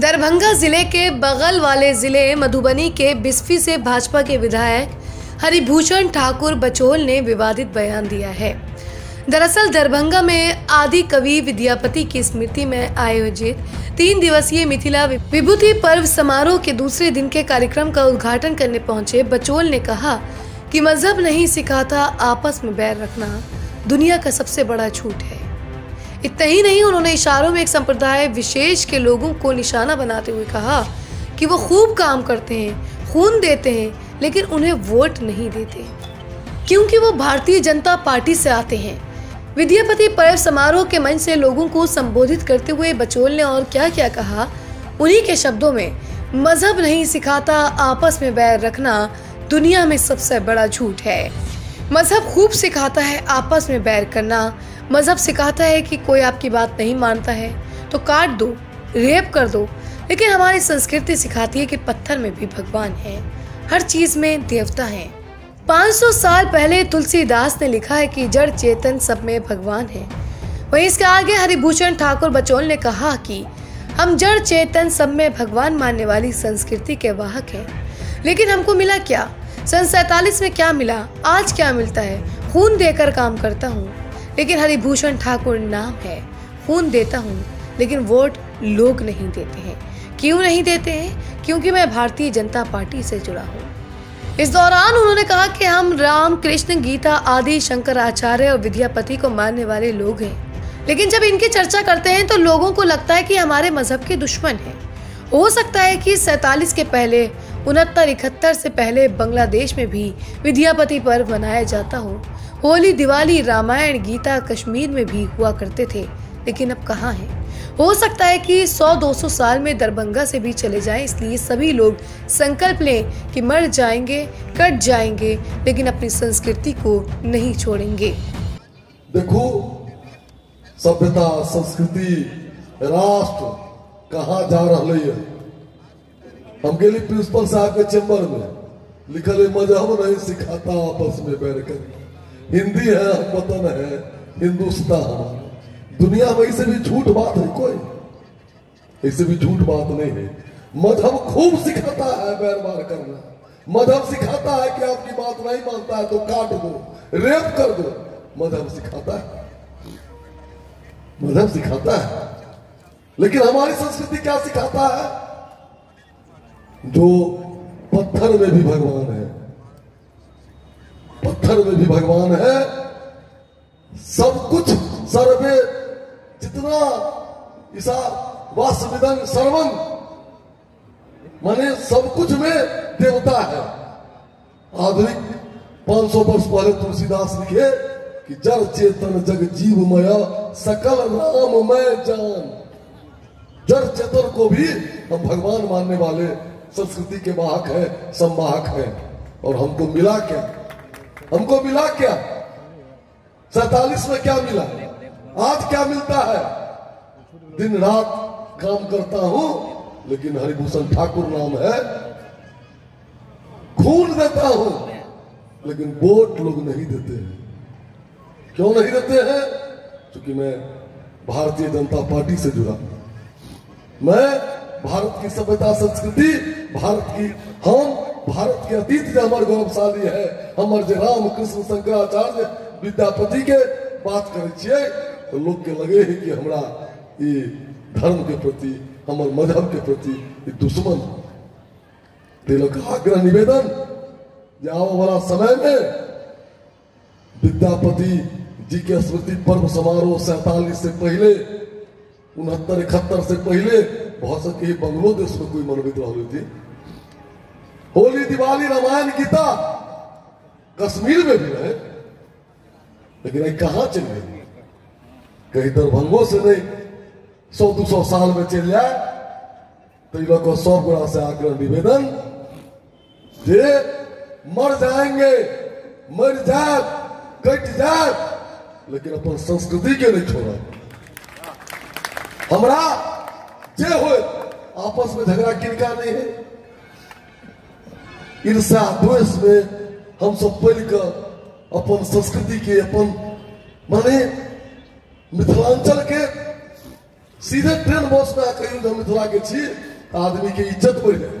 दरभंगा जिले के बगल वाले जिले मधुबनी के बिस्फी से भाजपा के विधायक हरिभूषण ठाकुर बचोल ने विवादित बयान दिया है। दरअसल दरभंगा में आदि कवि विद्यापति की स्मृति में आयोजित 3 दिवसीय मिथिला विभूति पर्व समारोह के दूसरे दिन के कार्यक्रम का उद्घाटन करने पहुंचे बचोल ने कहा कि मजहब नहीं सिखाता, आपस में बैर रखना दुनिया का सबसे बड़ा झूठ है। इतना ही नहीं, उन्होंने इशारों में एक संप्रदाय विशेष के लोगों को निशाना बनाते हुए कहा कि वो खूब काम करते हैं, खून देते हैं, लेकिन उन्हें वोट नहीं देते क्योंकि वो भारतीय जनता पार्टी से आते हैं। विद्यापति पर्व समारोह के मंच से लोगों को संबोधित करते हुए बचोल ने और क्या क्या कहा, उन्हीं के शब्दों में, मजहब नहीं सिखाता, आपस में बैर रखना दुनिया में सबसे बड़ा झूठ है। मजहब खूब सिखाता है आपस में बैर करना। मजहब सिखाता है कि कोई आपकी बात नहीं मानता है तो काट दो, रेप कर दो, लेकिन हमारी संस्कृति सिखाती है कि पत्थर में भी भगवान है, हर चीज में देवता है। 500 साल पहले तुलसीदास ने लिखा है कि जड़ चेतन सब में भगवान है। वहीं इसके आगे हरिभूषण ठाकुर बचोल ने कहा कि हम जड़ चेतन सब में भगवान मानने वाली संस्कृति के वाहक है, लेकिन हमको मिला क्या? सन 47 में क्या मिला, आज क्या मिलता है? खून देकर काम करता हूँ, लेकिन हरिभूषण ठाकुर नाम है। खून देता हूँ, लेकिन वोट लोग नहीं देते हैं। क्यों नहीं देते हैं? क्योंकि मैं भारतीय जनता पार्टी से जुड़ा हूँ। इस दौरान उन्होंने कहा कि हम राम, कृष्ण, गीता आदि शंकराचार्य और विद्यापति को मानने वाले लोग हैं, लेकिन जब इनकी चर्चा करते हैं तो लोगों को लगता है कि हमारे मजहब के दुश्मन हैं। हो सकता है कि 47 के पहले, 69-71 से पहले बांग्लादेश में भी विद्यापति पर्व मनाया जाता हो। होली, दिवाली, रामायण, गीता कश्मीर में भी हुआ करते थे, लेकिन अब कहाँ है? हो सकता है कि 100-200 साल में दरभंगा से भी चले जाएं, इसलिए सभी लोग संकल्प लें कि मर जाएंगे, कट जाएंगे, लेकिन अपनी संस्कृति को नहीं छोड़ेंगे। देखो, सभ्यता, संस्कृति, राष्ट्र कहाँ जा रहा है। हम गेली प्रिंसिपल साहब के चैम्बर में, लिखल है मजहब नहीं सिखाता आपस में बैर कर। हिंदी है, हम वतन है, हिंदुस्तान। दुनिया में इसे भी झूठ बात है कोई? इसे भी झूठ बात नहीं है। मजहब खूब सिखाता है बैर बार करना। मजहब सिखाता है कि आपकी बात नहीं मानता है तो काट दो, रेप कर दो। मजहब सिखाता है, मजहब सिखाता है, लेकिन हमारी संस्कृति क्या सिखाता है? जो पत्थर में भी भगवान है, पत्थर में भी भगवान है। सब कुछ सर्वे जितना ईसा वासविदं सर्वम माने सब कुछ में देवता है। आधुनिक 500 वर्ष पहले तुलसीदास लिखे कि जड़ चेतन जग जीव मया सकल नाम मैं जान। जड़ चेतन को भी हम भगवान मानने वाले संस्कृति के वाहक है, संवाहक है। और हमको मिला क्या? हमको मिला क्या? 47 में क्या मिला, आज क्या मिलता है? दिन रात काम करता हूं, लेकिन हरिभूषण ठाकुर नाम है। खून देता हूं, लेकिन वोट लोग नहीं देते हैं। क्यों नहीं देते हैं? क्योंकि मैं भारतीय जनता पार्टी से जुड़ा हूं। मैं भारत की सभ्यता, संस्कृति, भारत की, हम भारत के अतीत से हमारे गौरवशाली है। हमारे जो राम, कृष्ण, शंकराचार्य, विद्यापति के बात करे तो लोग के लगे है कि हमारा ये धर्म के प्रति, हमारे मजहब के प्रति दुश्मन। तिलक आग्रह निवेदन, आने वाला समय में विद्यापति जी के स्मृति पर्व समारोह 47 से पहले, 69-71 से पहले बहुत सके बांग्लादेश में कोई मनवित रही थी। होली, दिवाली, रामायण, गीता कश्मीर में भी रहे, लेकिन ये कहाँ चले गए? कहीं दरभंगों से नहीं, 100-200 साल में चल जाए तो ये लोग सब गोरा से आग्रह निवेदन, जे मर जाएंगे, मर जाए, कट जाए, लेकिन अपन संस्कृति के नहीं छोड़ा। हमरा जे हो आपस में झगड़ा किनका नहीं है। ईर्ष्या द्वेष में हम सब पल कर अपन संस्कृति के, अपन माने मिथिलांचल के सीधे ट्रेन बस में कहीं मिथिला के छी आदमी के इज्जत बढ़ जाए।